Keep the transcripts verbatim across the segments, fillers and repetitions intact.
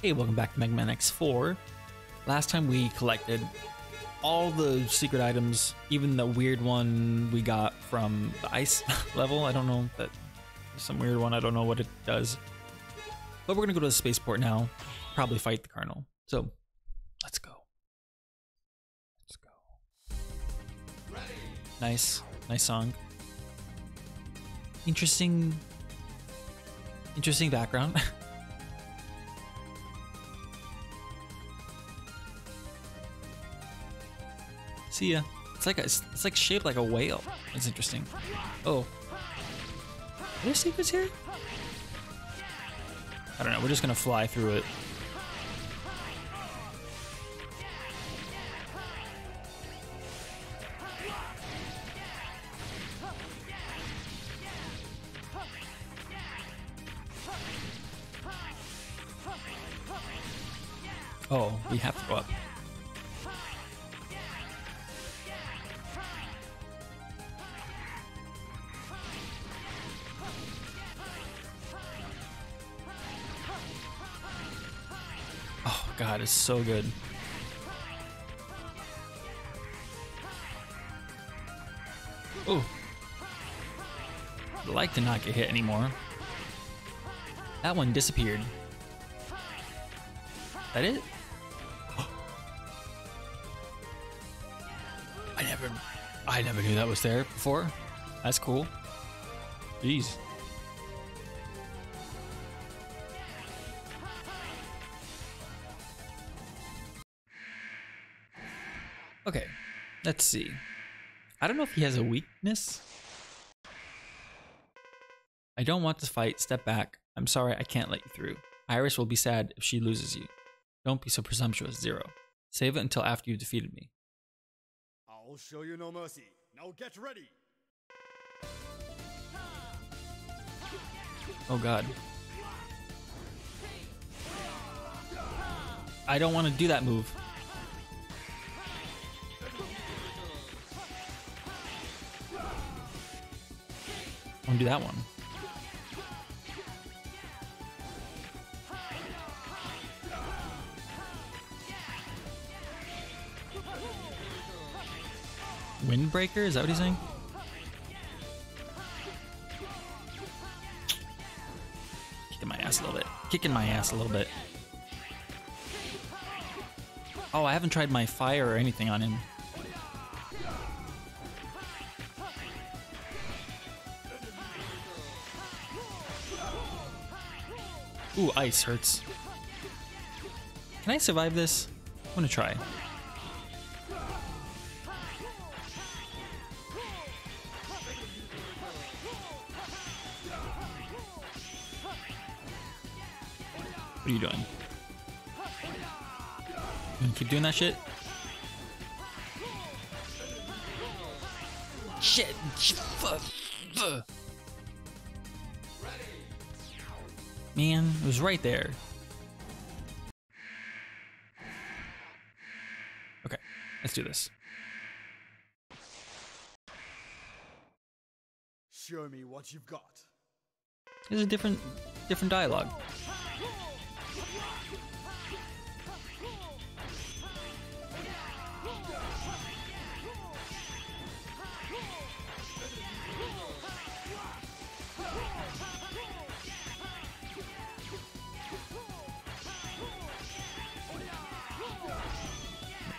Hey, welcome back to Mega Man X four. Last time we collected all the secret items, even the weird one we got from the ice level. I don't know, that some weird one. I don't know what it does. But we're gonna go to the spaceport now, probably fight the Colonel. So let's go. Let's go. Nice, nice song. Interesting, interesting background. See ya. It's like a, it's like shaped like a whale. It's interesting. Oh, are there secrets here? I don't know. We're just gonna fly through it. Oh, we have to go up. God, it's so good. Oh, I'd like to not get hit anymore. That one disappeared. Is that it? I never, I never knew that was there before. That's cool. Jeez. Okay, let's see. I don't know if he has a weakness. I don't want to fight. Step back. I'm sorry, I can't let you through. Iris will be sad if she loses you. Don't be so presumptuous, Zero. Save it until after you've defeated me. I'll show you no mercy. Now get ready. Oh God. I don't want to do that move. I'm gonna do that one. Windbreaker? Is that what he's saying? Kicking my ass a little bit. Kicking my ass a little bit. Oh, I haven't tried my fire or anything on him. Ooh, ice hurts. Can I survive this? I'm gonna try. What are you doing? You gonna keep doing that shit? Shit! Fuck! Man, it was right there. Okay, let's do this. Show me what you've got. There's a different, different dialogue.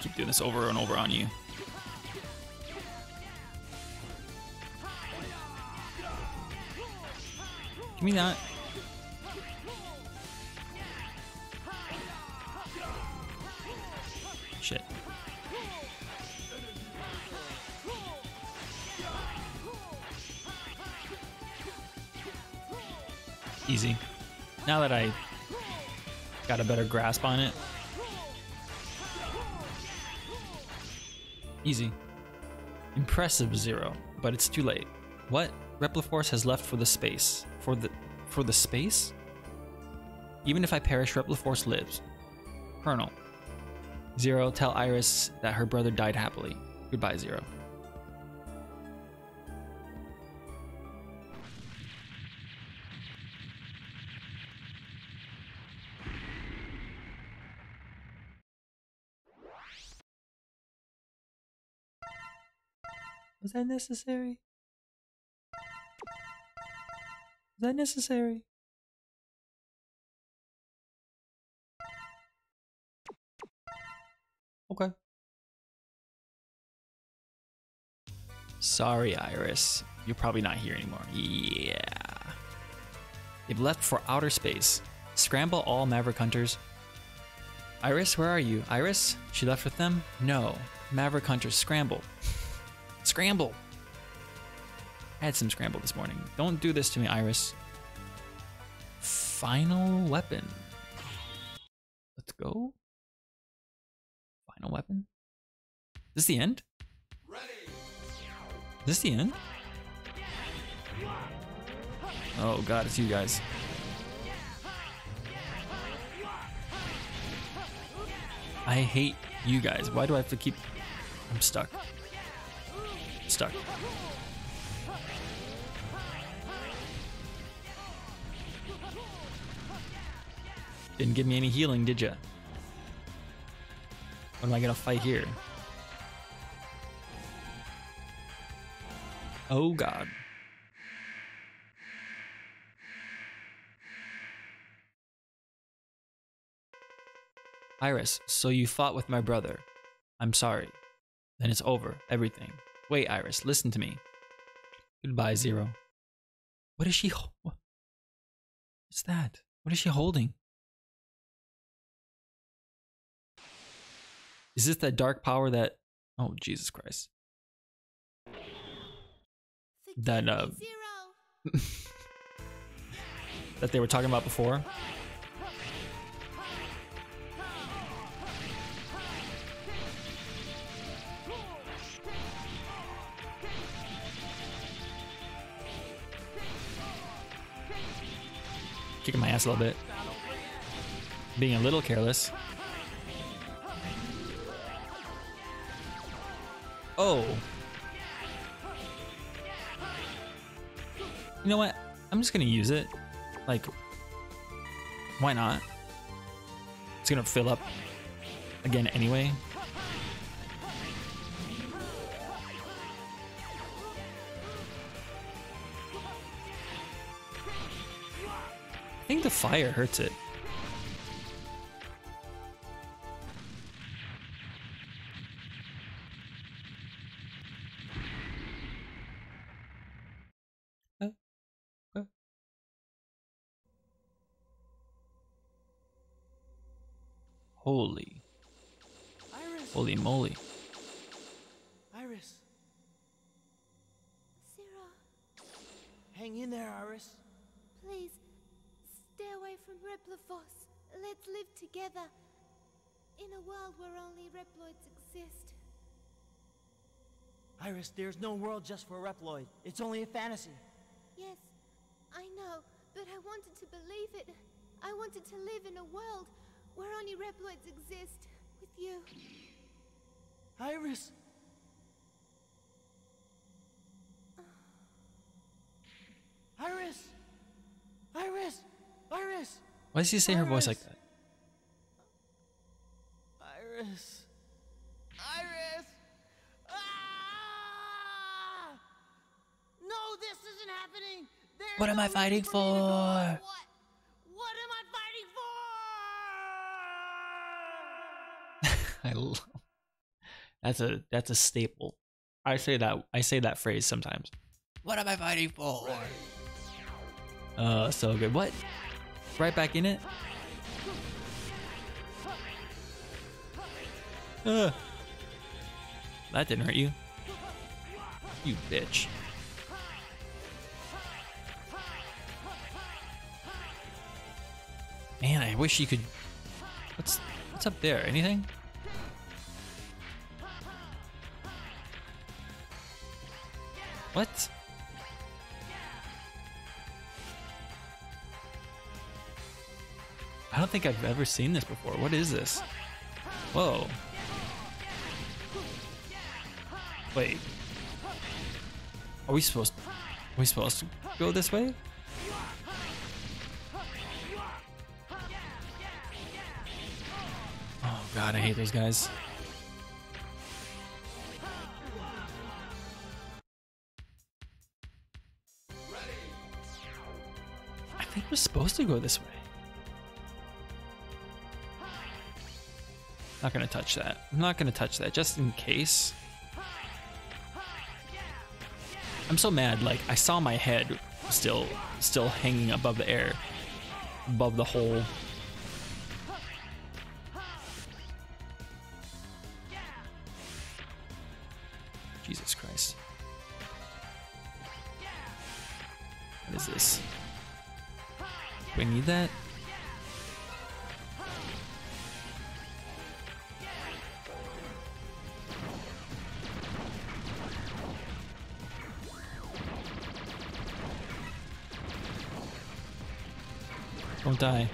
Keep doing this over and over on you. Give me that. Shit. Easy. Now that I got a better grasp on it. Easy. Impressive, Zero, but it's too late. What? Repliforce has left for the space. For the for the space? Even if I perish, Repliforce lives. Colonel. Zero, tell Iris that her brother died happily. Goodbye, Zero. Was that necessary? Was that necessary? Okay. Sorry, Iris. You're probably not here anymore. Yeah. They've left for outer space. Scramble all Maverick Hunters. Iris, where are you? Iris? She left with them? No. Maverick Hunters, scramble. Scramble! I had some scramble this morning. Don't do this to me, Iris. Final weapon. Let's go. Final weapon? Is this the end? Is this the end? Oh god, it's you guys. I hate you guys. Why do I have to keep... I'm stuck. Stuck. Didn't give me any healing, did ya? What am I gonna fight here? Oh god. Iris, so you fought with my brother. I'm sorry. Then it's over, everything. Wait, Iris, listen to me. Goodbye, Zero. What is she ho- What's that? What is she holding? Is this that dark power that... Oh, Jesus Christ. That, uh... that they were talking about before? Kicking my ass a little bit. Being a little careless. Oh. You know what? I'm just gonna use it. Like, why not? It's gonna fill up again anyway. I think the fire hurts it. Holy, Iris. Holy moly. Iris. Zero. Hang in there, Iris. Please, stay away from Repliforce. Let's live together in a world where only Reploids exist. Iris, there's no world just for a Reploid. It's only a fantasy. Yes, I know, but I wanted to believe it. I wanted to live in a world where only Reploids exist, with you. Iris! Iris! Iris! Iris! Why does she say Iris. Her voice like that? Iris! Iris! Ah! No, this isn't happening! There's what am no I fighting for? for? What? What am I fighting for? I love that's a that's a staple. I say that I say that phrase sometimes. What am I fighting for? Uh, so good. What? Right back in it. Uh, that didn't hurt you. You bitch. Man, I wish you could. What's what's up there? Anything? What? I don't think I've ever seen this before. What is this? Whoa. Wait. Are we supposed to, are we supposed to go this way? Oh god, I hate those guys. supposed to go this way. Not gonna touch that. I'm not gonna touch that, just in case. I'm so mad, like, I saw my head still, still hanging above the air. Above the hole. Jesus Christ. What is this? Do I need that? Don't die.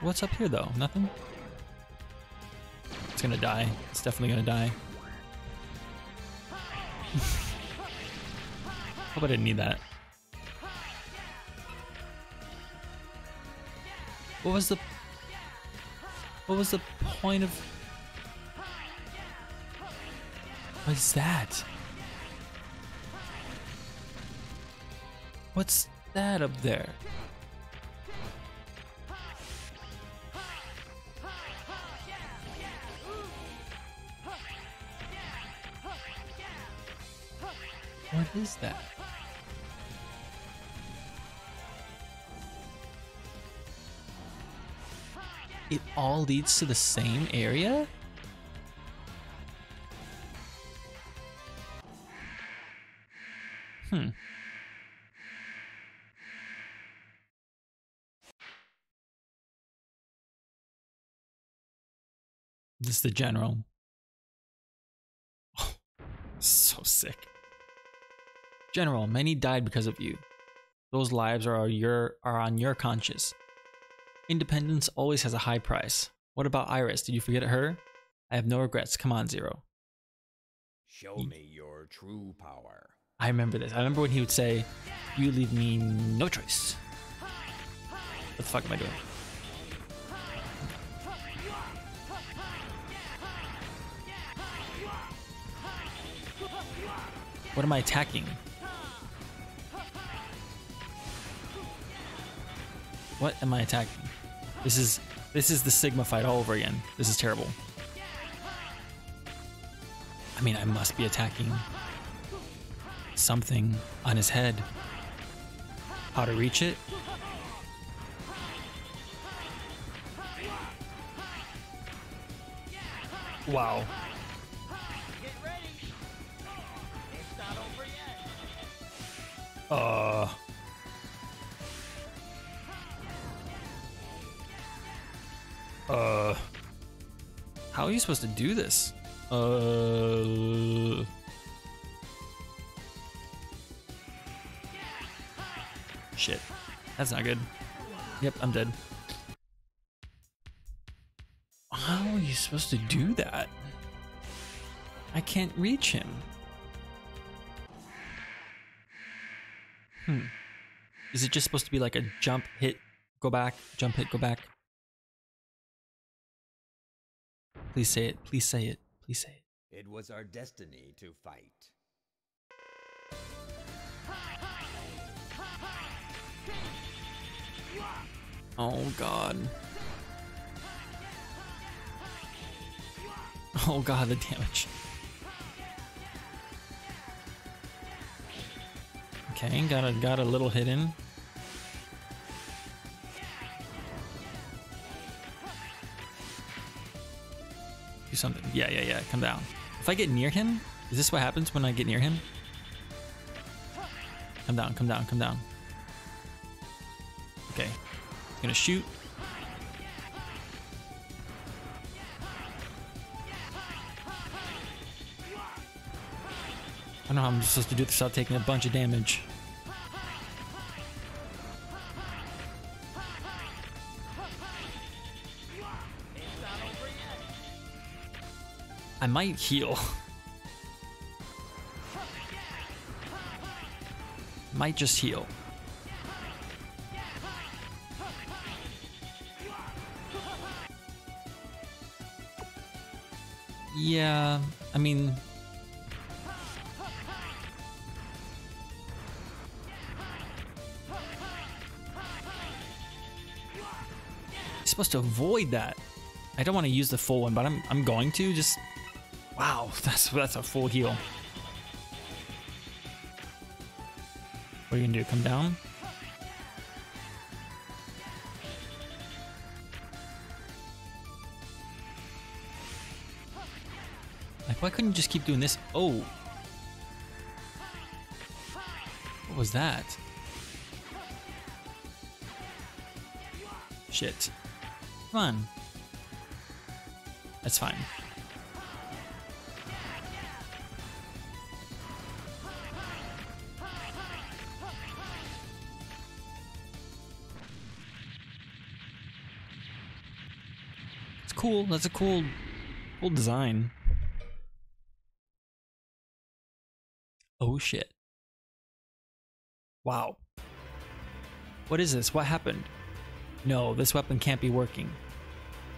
What's up here though? Nothing? It's gonna die. It's definitely gonna die. Hope I didn't need that. What was the... What was the point of... What is that? What's that up there? What is that? It all leads to the same area? Hmm. This is the general. Oh, so sick. General, many died because of you. Those lives are, your, are on your conscience. Independence always has a high price. What about Iris? Did you forget her? I have no regrets. Come on, Zero. Show you, me your true power. I remember this. I remember when he would say, you leave me no choice. What the fuck am I doing? What am I attacking? What am I attacking? This is this is the Sigma fight all over again. This is terrible. I mean, I must be attacking something on his head. How to reach it? Wow. Uh Uh, how are you supposed to do this? Uh, shit, that's not good. Yep, I'm dead. How are you supposed to do that? I can't reach him. Hmm. Is it just supposed to be like a jump, hit, go back, jump, hit, go back? Please say it. Please say it. Please say it. It was our destiny to fight. Oh god. Oh god, the damage. Okay, got a got a little hit in. Do something. Yeah, yeah, yeah. Come down. If I get near him, is this what happens when I get near him? Come down, come down, come down. Okay. I'm gonna shoot. I don't know how I'm supposed to do this without taking a bunch of damage. I might heal. Might just heal. Yeah, I mean... supposed to avoid that. I don't want to use the full one, but I'm I'm going to just. Wow, that's that's a full heal. What are you gonna do? Come down? Like, why couldn't you just keep doing this? Oh, what was that? Shit! Come on. That's fine. It's cool. That's a cool, cool design. Oh shit. Wow. What is this? What happened? No, this weapon can't be working.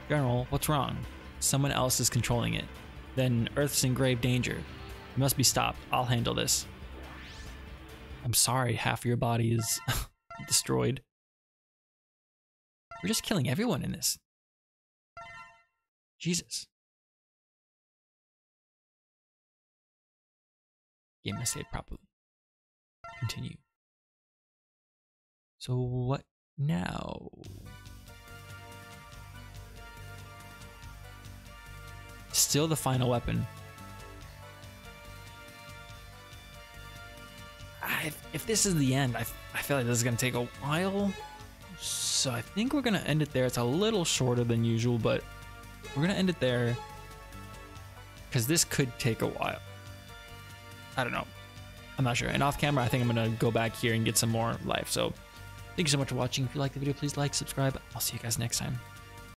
Colonel, what's wrong? Someone else is controlling it. Then Earth's in grave danger. It must be stopped. I'll handle this. I'm sorry, half your body is destroyed. We're just killing everyone in this. Jesus. Game is saved properly. Continue. So what now? Still the final weapon. I, if, if this is the end, I, I feel like this is going to take a while. So I think we're going to end it there. It's a little shorter than usual, but we're going to end it there. Because this could take a while. I don't know. I'm not sure. And off camera, I think I'm going to go back here and get some more life. So thank you so much for watching. If you liked the video, please like, subscribe. I'll see you guys next time.